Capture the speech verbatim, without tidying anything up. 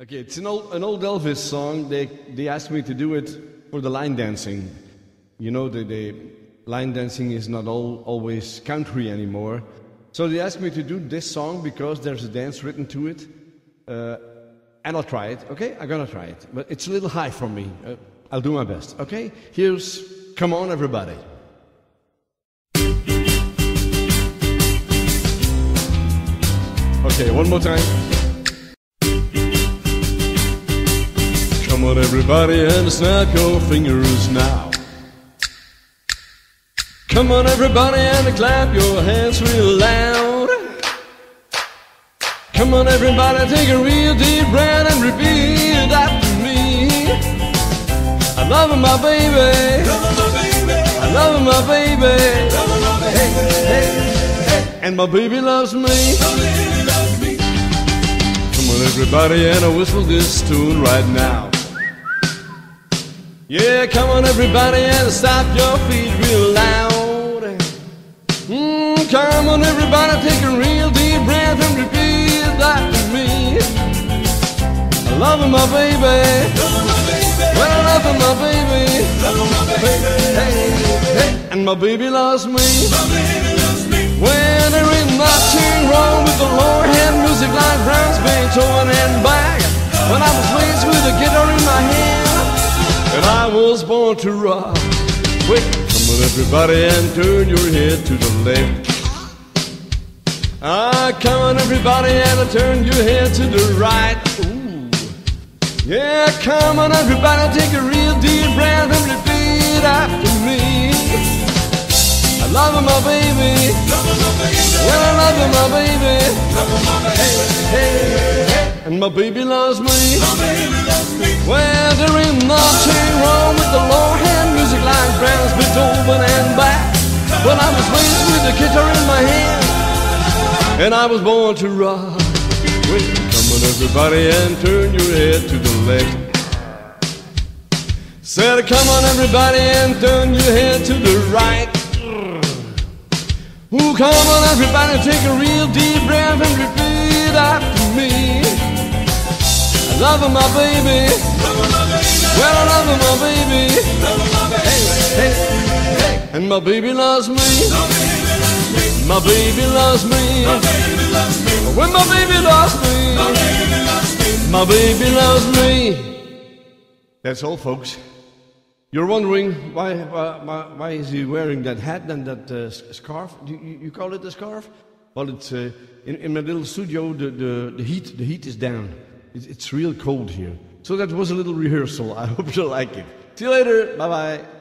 Okay, it's an old, an old Elvis song. They, they asked me to do it for the line dancing. You know, the, the line dancing is not all, always country anymore. So they asked me to do this song because there's a dance written to it. Uh, and I'll try it, okay? I'm gonna try it. But it's a little high for me. Uh, I'll do my best, okay? Here's C'mon Everybody. Okay, one more time. Come on everybody and snap your fingers now. Come on everybody and clap your hands real loud. Come on everybody, take a real deep breath and repeat after me. I love my baby, I love my baby, hey, hey, hey. And my baby loves me. Come on everybody and I whistle this tune right now. Yeah, come on everybody and stop your feet real loud. Mm, come on everybody, take a real deep breath and repeat after me. I love my baby, well I love my baby, hey, hey, and my baby loves me. When there is nothing wrong with the Lord hand music like Brahms, Beethoven and Bach, when I was raised with a guitar in my hand. And I was born to rock. Wait, come on everybody and turn your head to the left. Ah, come on everybody and turn your head to the right. Ooh. Yeah, come on everybody, take a real deep breath and repeat after me. I love my baby, well I love my baby, hey, hey, hey. And my baby loves me. Well, there ain't nothing wrong with the Lord hand music like Brahms, Beethoven and Bach. But I was raised with a guitar in my hand, and I was born to rock. Wait, come on everybody and turn your head to the left. Said come on everybody and turn your head to the right. Ooh, come on everybody, take a real deep breath and repeat after me. I love my baby, well, I love my baby, hey, hey, hey. And my baby loves me, my baby loves me, when my baby loves me, my baby loves me. That's all, folks. You're wondering why why, why is he wearing that hat and that uh, scarf? Do you, you call it a scarf? Well, it's uh, in, in my little studio. The, the the heat the heat is down. It's, it's real cold here. So that was a little rehearsal. I hope you like it. See you later. Bye-bye.